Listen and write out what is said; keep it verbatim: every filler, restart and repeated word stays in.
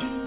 mucho.